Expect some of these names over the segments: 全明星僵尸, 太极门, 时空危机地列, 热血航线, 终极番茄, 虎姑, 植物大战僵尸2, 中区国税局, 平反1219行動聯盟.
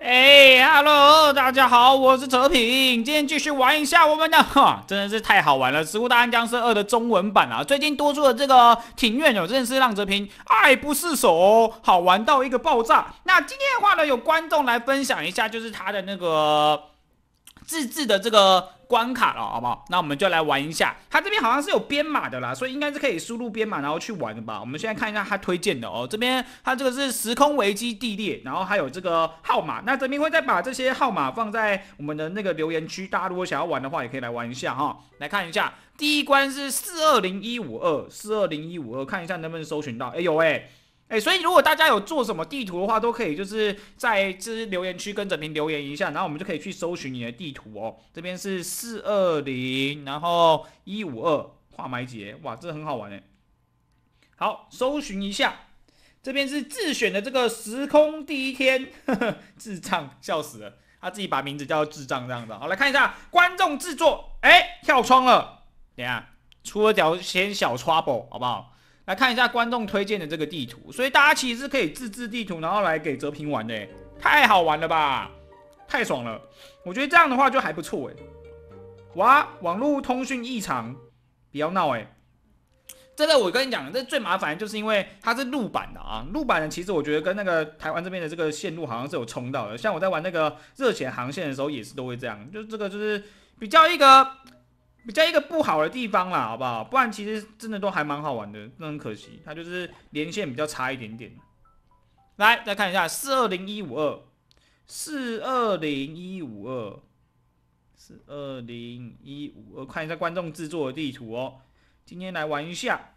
哎 ，Hello， 大家好，我是扯平，今天继续玩一下我们的，真的是太好玩了，《植物大战僵尸2》的中文版啊！最近多出的这个庭院哦，真的是让扯平爱不释手、哦，好玩到一个爆炸。那今天的话呢，有观众来分享一下，就是他的那个自制的这个关卡了，好不好？那我们就来玩一下，他这边好像是有编码的啦，所以应该是可以输入编码然后去玩的吧。我们现在看一下他推荐的哦，这边他这个是时空危机地列，然后还有这个号码。那这边会再把这些号码放在我们的那个留言区，大家如果想要玩的话，也可以来玩一下哈。来看一下，第一关是420152，420152，看一下能不能搜寻到。哎呦哎。哎，所以如果大家有做什么地图的话，都可以就是在这留言区跟整屏留言一下，然后我们就可以去搜寻你的地图哦。这边是420，然后152画埋结，哇，这很好玩哎。好，搜寻一下，这边是自选的这个时空第一天，呵呵智障笑死了，他自己把名字叫智障这样子。好，来看一下观众制作，哎，跳窗了，等一下出了条先小 trouble， 好不好？来看一下观众推荐的这个地图，所以大家其实是可以自制地图，然后来给哲平玩的，太好玩了吧，太爽了！我觉得这样的话就还不错哎。哇，网络通讯异常，不要闹哎！这个我跟你讲，这最麻烦就是因为它是陆版的啊，陆版的其实我觉得跟那个台湾这边的这个线路好像是有冲到的，像我在玩那个热血航线的时候也是都会这样，就这个就是比较一个不好的地方啦，好不好？不然其实真的都还蛮好玩的，那很可惜，它就是连线比较差一点点。来，再看一下420152，420152，420152，看一下观众制作的地图哦。今天来玩一下，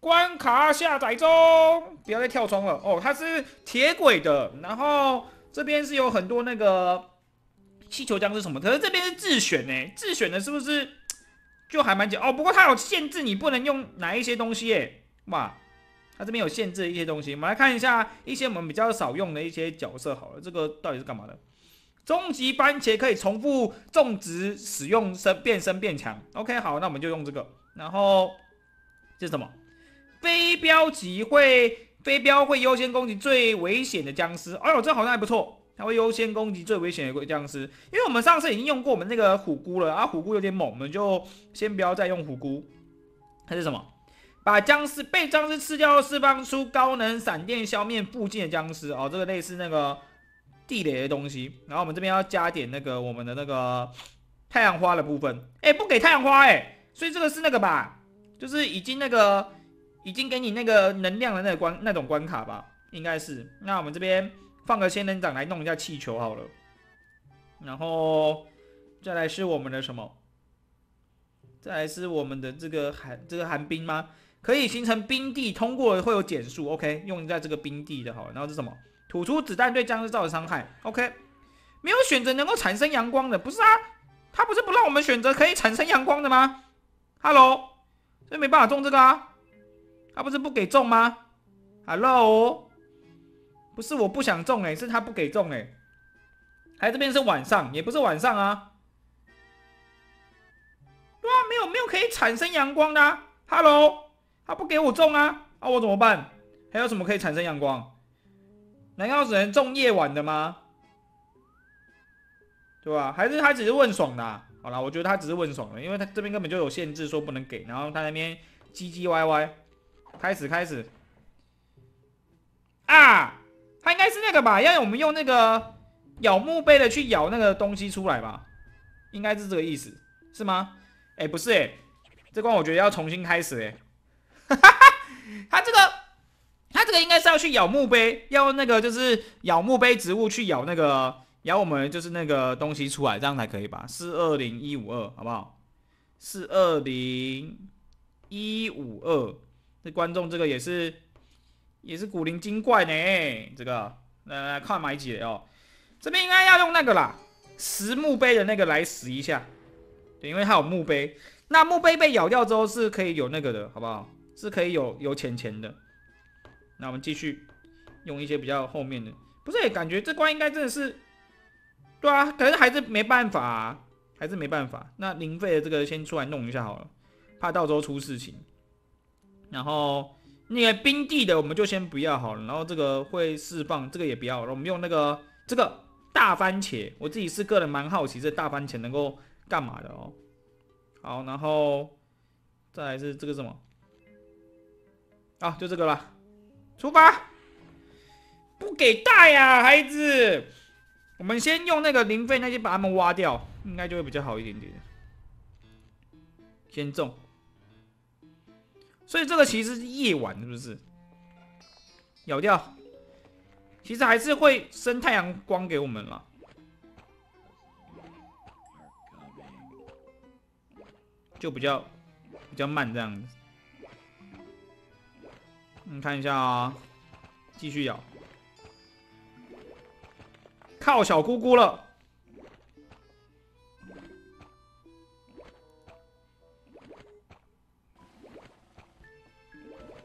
关卡下载中，不要再跳窗了哦。它是铁轨的，然后这边是有很多那个。气球僵尸什么？可是这边是自选哎，自选的是不是就还蛮简哦？不过它有限制，你不能用哪一些东西哎。哇，它这边有限制一些东西。我们来看一下一些我们比较少用的一些角色好了。这个到底是干嘛的？终极番茄可以重复种植使用变强。OK， 好，那我们就用这个。然后这是什么？飞镖会优先攻击最危险的僵尸。哎呦，这好像还不错。它会优先攻击最危险的僵尸，因为我们上次已经用过我们那个虎姑了啊，虎姑有点猛，我们就先不要再用虎姑。它是什么？把被僵尸吃掉，释放出高能闪电消灭附近的僵尸哦，这个类似那个地雷的东西。然后我们这边要加点那个我们的那个太阳花的部分，哎，不给太阳花哎，所以这个是那个吧，就是已经给你那个能量的那种关卡吧，应该是。那我们这边。放个仙人掌来弄一下气球好了，然后再来是我们的什么？再来是我们的这个寒冰吗？可以形成冰地，通过会有减速。OK， 用在这个冰地的好了。然后是什么？吐出子弹对僵尸造成伤害。OK， 没有选择能够产生阳光的，不是啊？他不是不让我们选择可以产生阳光的吗 ？Hello， 所以没办法种这个啊？他不是不给种吗 ？Hello。不是我不想中是他不给中还这边是晚上，也不是晚上啊。对啊，没有可以产生阳光的、啊。Hello， 他不给我中啊，那、啊、我怎么办？还有什么可以产生阳光？难道只能中夜晚的吗？对吧、啊？还是他只是问爽的、啊？好啦，我觉得他只是问爽的，因为他这边根本就有限制，说不能给，然后他那边唧唧歪歪，开始啊。它应该是那个吧，要我们用那个咬墓碑的去咬那个东西出来吧，应该是这个意思，是吗？哎、欸，不是哎、欸，这关我觉得要重新开始哎、欸，它这个应该是要去咬墓碑，要那个就是咬墓碑植物去咬那个咬我们就是那个东西出来，这样才可以吧？420152，好不好？420152，这观众这个也是古灵精怪呢，这个来看买几哦，这边应该要用那个啦，石墓碑的那个来石一下，对，因为它有墓碑，那墓碑被咬掉之后是可以有那个的，好不好？是可以有钱的。那我们继续用一些比较后面的，不是也感觉这关应该真的是，对啊，可是还是没办法、啊，还是没办法。那零费的这个先出来弄一下好了，怕到时候出事情，然后。那个冰地的我们就先不要好了，然后这个会释放，这个也不要了，我们用那个这个大番茄，我自己是个人蛮好奇这大番茄能够干嘛的哦。好，然后再来是这个什么？啊，就这个啦，出发！不给带呀，孩子！我们先用那个零费那些把它们挖掉，应该就会比较好一点点。先种。所以这个其实是夜晚，是不是？咬掉，其实还是会生太阳光给我们啦。就比较慢这样子。你看一下啊，继续咬。靠小姑姑了。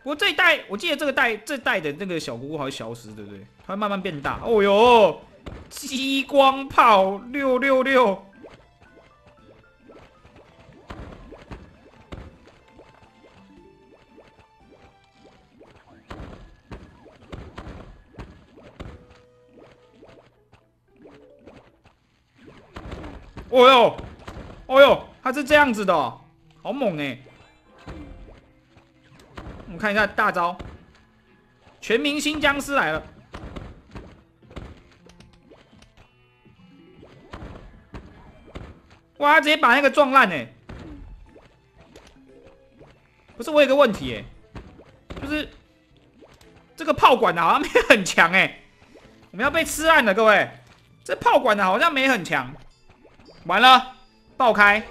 不过这一代，我记得这代的那个小姑姑好像消失，对不对？它会慢慢变大。哦哟，激光炮666，哦哟，哦哟，它是这样子的、哦，好猛哎、欸！我们看一下大招，全明星僵尸来了！哇，他直接把那个撞烂哎！不是，我有个问题哎、欸，就是这个炮管的好像没很强哎、欸，我们要被吃烂了，各位！这炮管的好像没很强，完了，爆开！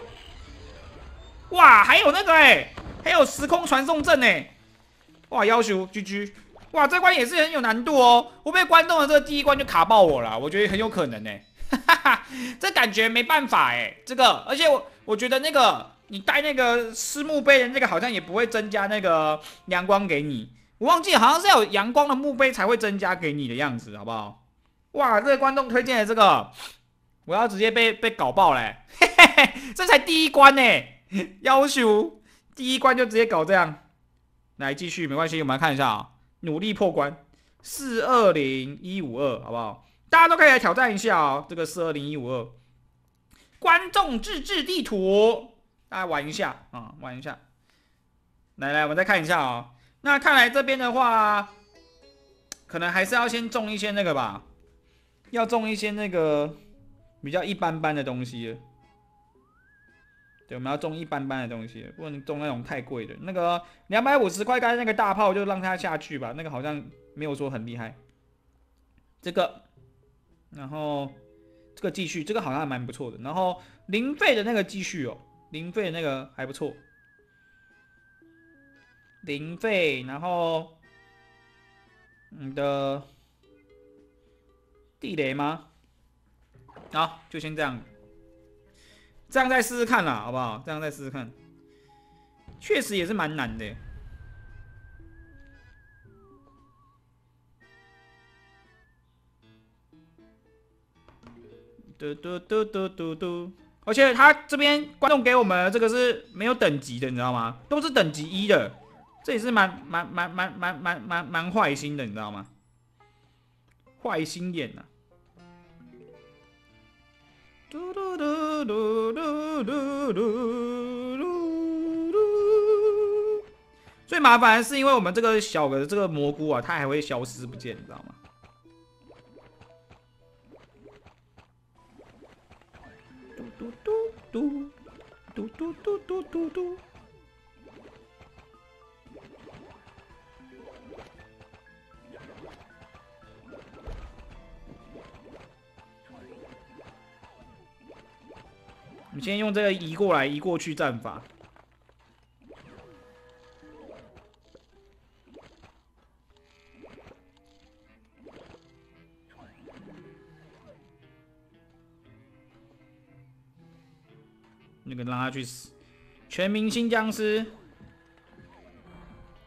哇，还有那个哎、欸，还有时空传送阵哎、欸！哇，要求 GG， 哇，这关也是很有难度哦。我被关中的这个第一关就卡爆我了，我觉得很有可能哎、欸，这感觉没办法哎、欸。这个，而且我觉得那个你带那个私墓碑的那个好像也不会增加那个阳光给你，我忘记好像是要有阳光的墓碑才会增加给你的样子，好不好？哇，这个观众推荐的这个，我要直接被搞爆嘞、欸，嘿嘿嘿，这才第一关呢、欸，要求第一关就直接搞这样。来继续，没关系，我们来看一下啊，努力破关420152，好不好？大家都可以来挑战一下哦，这个420152，观众自制地图，大家玩一下啊、玩一下。来，我们再看一下啊、那看来这边的话，可能还是要先种一些那个吧，要种一些那个比较一般般的东西了。对，我们要种一般般的东西，不能种那种太贵的。那个250块刚才那个大炮就让它下去吧，那个好像没有说很厉害。这个，然后这个继续，这个好像还蛮不错的。然后零费的那个继续哦，零费的那个还不错。零费，然后你的地雷吗？好，就先这样。这样再试试看啦，好不好？这样再试试看，确实也是蛮难的、欸。嘟嘟嘟嘟嘟嘟，而且他这边观众给我们这个是没有等级的，你知道吗？都是等级1的，这也是蛮坏心的，你知道吗？坏心眼啊！嘟嘟嘟嘟嘟嘟嘟！最麻烦是因为我们这个小的这个蘑菇啊，它还会消失不见，你知道吗？嘟嘟嘟嘟嘟嘟嘟嘟嘟！我们先用这个移过来、移过去战法。那个让他去死！全明星僵尸。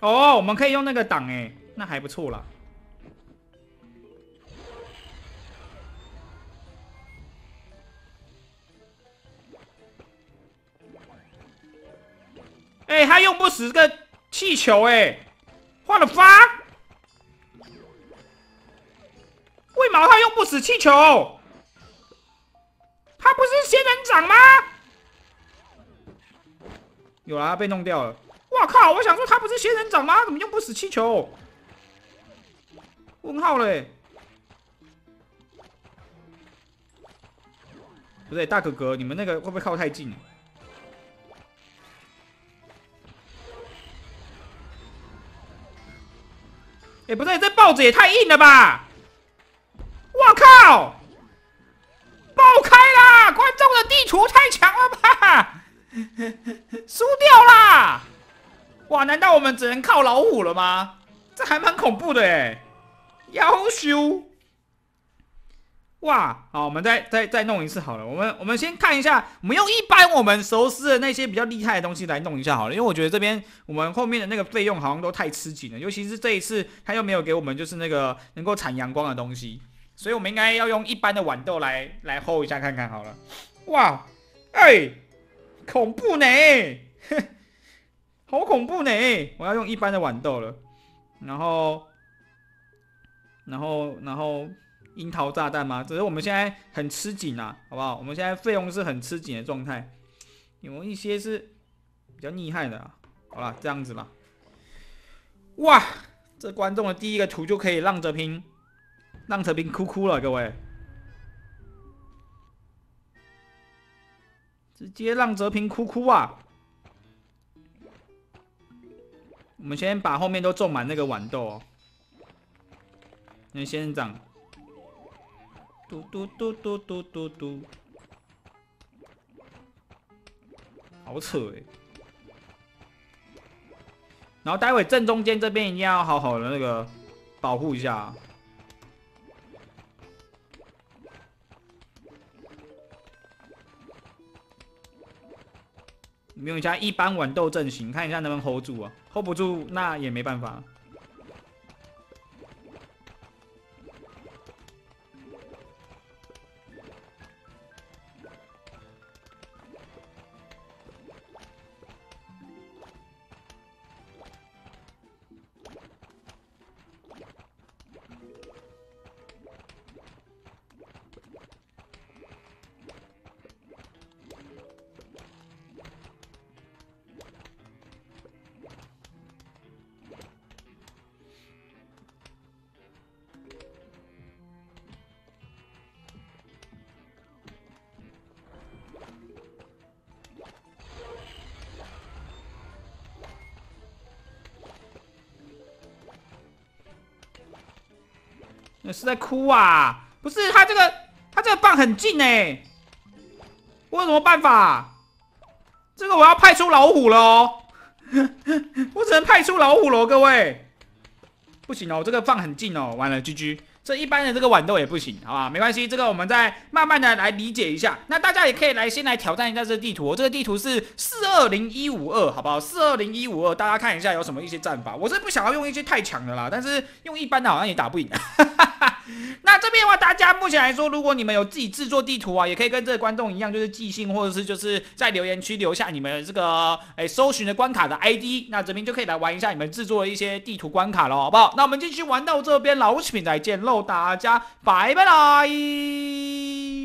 哦，我们可以用那个挡哎，那还不错啦。哎、欸，他用不死这个气球哎、欸，What the fuck？为毛他用不死气球，他不是仙人掌吗？有啦，被弄掉了。哇靠！我想说他不是仙人掌吗？怎么用不死气球？问号嘞！不对，大哥哥，你们那个会不会靠太近？ 哎、欸，不对，这报纸也太硬了吧！我靠，爆开啦！观众的地图太强了吧，输掉啦！哇，难道我们只能靠老虎了吗？这还蛮恐怖的哎，夭壽！哇，好，我们再弄一次好了。我们先看一下，我们用一般我们熟悉的那些比较厉害的东西来弄一下好了，因为我觉得这边我们后面的那个费用好像都太吃紧了，尤其是这一次他又没有给我们就是那个能够产阳光的东西，所以我们应该要用一般的豌豆来 hold 一下看看好了。哇，哎、欸，恐怖呢，好恐怖呢！我要用一般的豌豆了，然后。樱桃炸弹吗？只是我们现在很吃紧啊，好不好？我们现在费用是很吃紧的状态，有一些是比较厉害的啊。好啦，这样子啦。哇，这观众的第一个图就可以让哲平哭了，各位，直接让哲平哭啊！我们先把后面都种满那个豌豆哦。那仙人掌。 嘟嘟嘟嘟嘟嘟嘟，好扯哎！然后待会正中间这边一定要好好的那个保护一下、啊。你用一下一般豌豆阵型，看一下能不能 hold 住啊 ，hold 不住那也没办法。 是在哭啊！不是他这个棒很近哎、欸，我有什么办法、啊？这个我要派出老虎了哦，我只能派出老虎了、哦，各位，不行哦，这个棒很近哦，完了 ，GG， 这一般的这个豌豆也不行，好吧，没关系，这个我们再慢慢的来理解一下。那大家也可以先来挑战一下这个地图、哦，这个地图是420152，好不好？420152，大家看一下有什么一些战法。我是不想要用一些太强的啦，但是用一般的好像也打不赢。那这边的话，大家目前来说，如果你们有自己制作地图啊，也可以跟这个观众一样，就是寄信或者是就是在留言区留下你们这个搜寻的关卡的 ID， 那这边就可以来玩一下你们制作的一些地图关卡了，好不好？那我们继续玩到这边，老虎视频再见喽，大家拜拜。